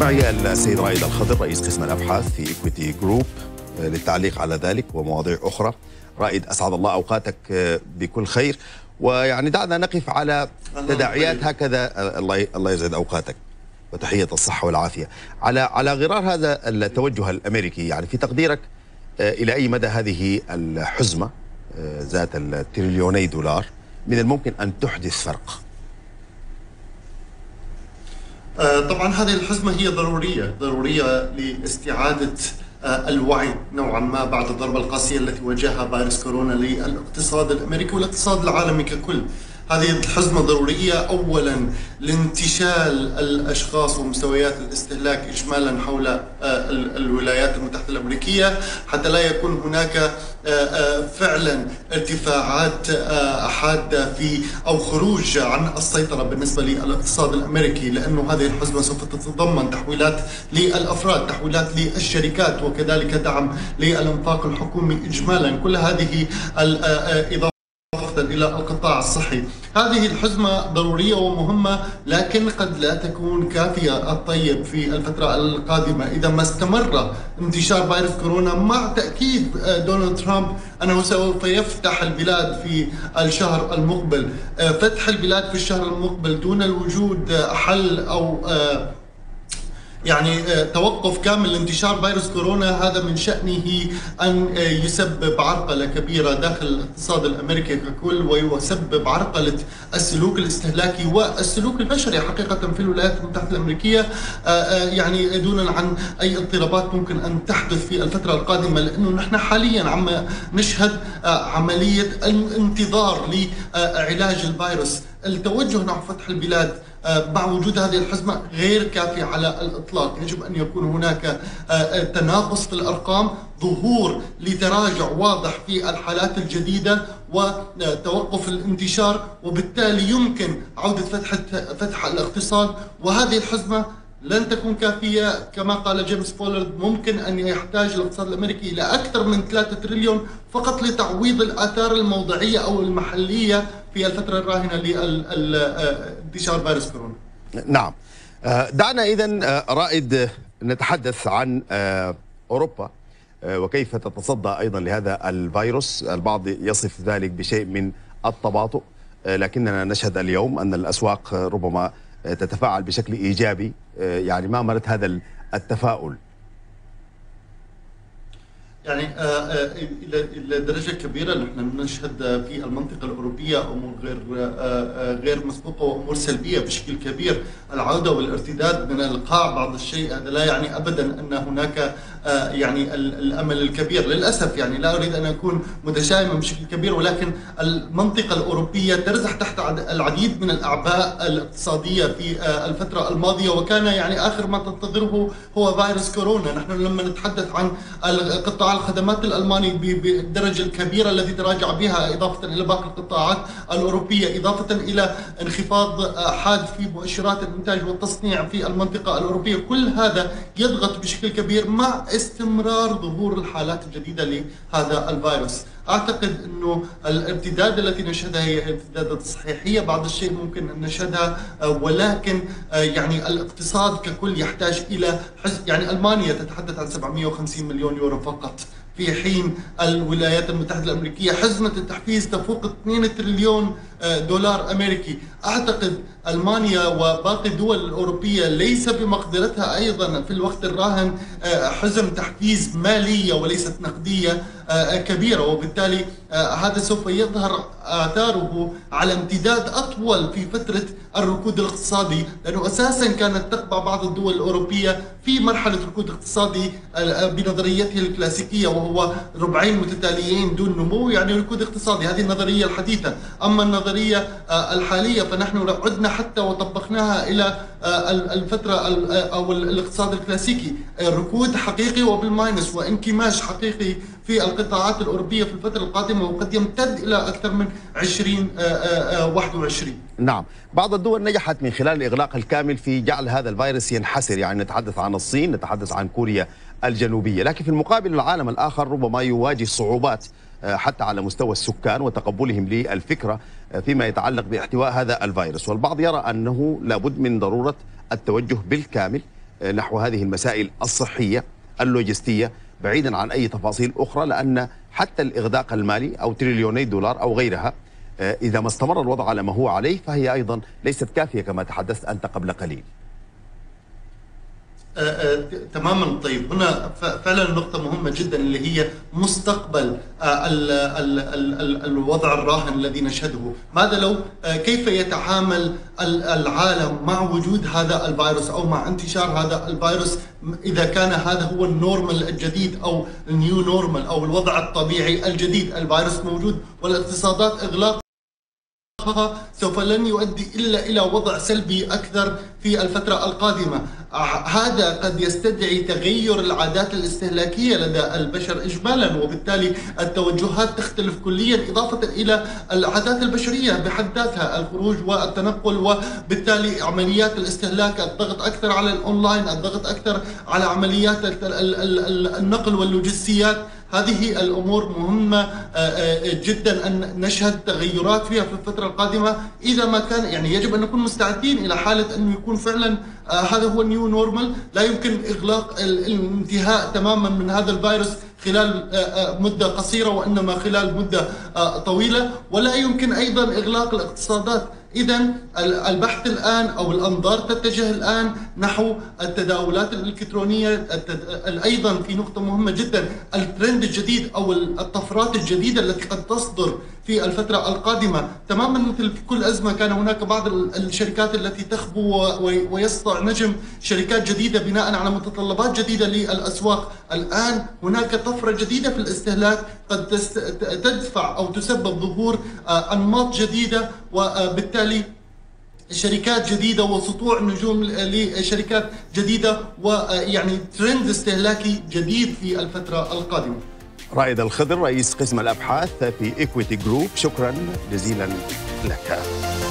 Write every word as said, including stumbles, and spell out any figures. معي السيد رائد الخضر رئيس قسم الأبحاث في إكويتي جروب للتعليق على ذلك ومواضيع أخرى. رائد، أسعد الله أوقاتك بكل خير، ويعني دعنا نقف على تداعيات هكذا. الله يزيد أوقاتك وتحية الصحة والعافية. على على غرار هذا التوجه الأمريكي، يعني في تقديرك إلى أي مدى هذه الحزمة ذات التريليوني دولار من الممكن أن تحدث فرق؟ طبعا هذه الحزمة هي ضرورية ضرورية لاستعادة الوعي نوعا ما بعد الضربة القاسية التي واجهها فيروس كورونا للاقتصاد الأمريكي والاقتصاد العالمي ككل. هذه الحزمة ضرورية أولا لانتشال الأشخاص ومستويات الاستهلاك إجمالا حول الولايات المتحدة الأمريكية، حتى لا يكون هناك فعلا ارتفاعات حادة في أو خروج عن السيطرة بالنسبة للاقتصاد الأمريكي، لأنه هذه الحزمة سوف تتضمن تحويلات للأفراد، تحويلات للشركات، وكذلك دعم للإنفاق الحكومي إجمالا. كل هذه الإضافات إلى القطاع الصحي. هذه الحزمة ضرورية ومهمة، لكن قد لا تكون كافية الطيب في الفترة القادمة إذا ما استمر انتشار فيروس كورونا. مع تأكيد دونالد ترامب أنه سوف يفتح البلاد في الشهر المقبل، فتح البلاد في الشهر المقبل دون الوجود حل أو يعني توقف كامل لانتشار فيروس كورونا، هذا من شأنه أن يسبب عرقلة كبيرة داخل الاقتصاد الأمريكي ككل، ويسبب عرقلة السلوك الاستهلاكي والسلوك البشري حقيقة في الولايات المتحدة الأمريكية، يعني دونا عن أي اضطرابات ممكن أن تحدث في الفترة القادمة. لأنه نحن حاليا عم نشهد عملية الانتظار لعلاج الفيروس. التوجه نحو فتح البلاد مع وجود هذه الحزمة غير كافي على الإطلاق. يجب أن يكون هناك تناقص في الأرقام، ظهور لتراجع واضح في الحالات الجديدة وتوقف الانتشار، وبالتالي يمكن عودة فتح فتح الاقتصاد. وهذه الحزمة لن تكون كافية، كما قال جيمس بولارد ممكن أن يحتاج الاقتصاد الأمريكي إلى أكثر من ثلاثة تريليون فقط لتعويض الآثار الموضعية أو المحلية في الفترة الراهنة لانتشار فيروس كورونا. نعم، دعنا إذن رائد نتحدث عن أوروبا وكيف تتصدى أيضا لهذا الفيروس. البعض يصف ذلك بشيء من التباطؤ، لكننا نشهد اليوم أن الأسواق ربما تتفاعل بشكل إيجابي، يعني ما مرت هذا التفاؤل يعني إلى درجة كبيرة. نحن نشهد في المنطقة الأوروبية أمور غير غير مسبوقة وأمور سلبية بشكل كبير. العودة والارتداد من القاع بعض الشيء هذا لا يعني أبدا أن هناك يعني الأمل الكبير للأسف. يعني لا أريد أن أكون متشائما بشكل كبير، ولكن المنطقة الأوروبية ترزح تحت العديد من الأعباء الاقتصادية في الفترة الماضية، وكان يعني آخر ما تنتظره هو فيروس كورونا. نحن لما نتحدث عن القطاع الخدمات الألماني بالدرجة الكبيرة التي تراجع بها إضافة إلى باقي القطاعات الأوروبية، إضافة إلى انخفاض حاد في مؤشرات الإنتاج والتصنيع في المنطقة الأوروبية، كل هذا يضغط بشكل كبير مع استمرار ظهور الحالات الجديدة لهذا الفيروس. أعتقد أنه الارتداد التي نشهدها هي ارتدادات صحيحية، بعض الشيء ممكن أن نشهدها، ولكن يعني الاقتصاد ككل يحتاج إلى حز... يعني ألمانيا تتحدث عن سبعمئة وخمسين مليون يورو فقط، في حين الولايات المتحدة الأمريكية حزمة التحفيز تفوق اثنين تريليون دولار أمريكي. أعتقد ألمانيا وباقي الدول الأوروبية ليس بمقدرتها أيضا في الوقت الراهن حزم تحفيز مالية وليست نقدية كبيرة، وبالتالي هذا سوف يظهر آثاره على امتداد أطول في فترة الركود الاقتصادي، لأنه أساسا كانت تقبع بعض الدول الأوروبية في مرحلة ركود اقتصادي بنظريته الكلاسيكية، وهو ربعين متتاليين دون نمو، يعني ركود اقتصادي. هذه النظرية الحديثة. أما النظرية الحالية فنحن عدنا حتى وطبقناها إلى الفترة أو الاقتصاد الكلاسيكي، ركود حقيقي وبالماينس وانكماش حقيقي في القطاعات الأوروبية في الفترة القادمة، وقد يمتد إلى أكثر من عشرين واحد وعشرين. نعم، بعض الدول نجحت من خلال الإغلاق الكامل في جعل هذا الفيروس ينحسر، يعني نتحدث عن الصين، نتحدث عن كوريا الجنوبية، لكن في المقابل العالم الآخر ربما يواجه صعوبات حتى على مستوى السكان وتقبلهم للفكرة فيما يتعلق باحتواء هذا الفيروس. والبعض يرى أنه لابد من ضرورة التوجه بالكامل نحو هذه المسائل الصحية اللوجستية بعيدا عن أي تفاصيل أخرى، لأن حتى الإغداق المالي أو تريليوني دولار أو غيرها إذا ما استمر الوضع على ما هو عليه فهي أيضا ليست كافية كما تحدثت أنت قبل قليل. تماما. طيب هنا فعلا نقطة مهمة جدا اللي هي مستقبل ال ال ال الوضع الراهن الذي نشهده. ماذا لو كيف يتعامل العالم مع وجود هذا الفيروس أو مع انتشار هذا الفيروس إذا كان هذا هو النورمال الجديد أو النيو نورمال أو الوضع الطبيعي الجديد؟ الفيروس موجود والاقتصادات إغلاق سوف لن يؤدي إلا إلى وضع سلبي أكثر في الفترة القادمة. هذا قد يستدعي تغير العادات الاستهلاكية لدى البشر إجمالا، وبالتالي التوجهات تختلف كليا، إضافة إلى العادات البشرية بحد ذاتها، الخروج والتنقل، وبالتالي عمليات الاستهلاك، الضغط أكثر على الأونلاين، الضغط أكثر على عمليات النقل واللوجستيات. هذه الأمور مهمة جدا أن نشهد تغيرات فيها في الفترة القادمة. إذا ما كان يعني يجب أن نكون مستعدين إلى حالة أنه يكون فعلا هذا هو النيو نورمال. لا يمكن إغلاق الانتهاء تماما من هذا الفيروس خلال مدة قصيرة، وإنما خلال مدة طويلة. ولا يمكن أيضا إغلاق الاقتصادات. إذا البحث الآن أو الأنظار تتجه الآن نحو التداولات الإلكترونية. أيضا في نقطة مهمة جدا، الترند الجديد أو الطفرات الجديدة التي قد تصدر في الفترة القادمة. تماما مثل في كل أزمة كان هناك بعض الشركات التي تخبو ويسطع نجم شركات جديدة بناء على متطلبات جديدة للأسواق. الآن هناك طفرة جديدة في الاستهلاك قد تدفع أو تسبب ظهور أنماط جديدة، وبالتالي شركات جديدة وسطوع نجوم لشركات جديدة، ويعني ترند استهلاكي جديد في الفترة القادمة. رائد الخضر رئيس قسم الأبحاث في إكويتي جروب، شكرا جزيلا لك.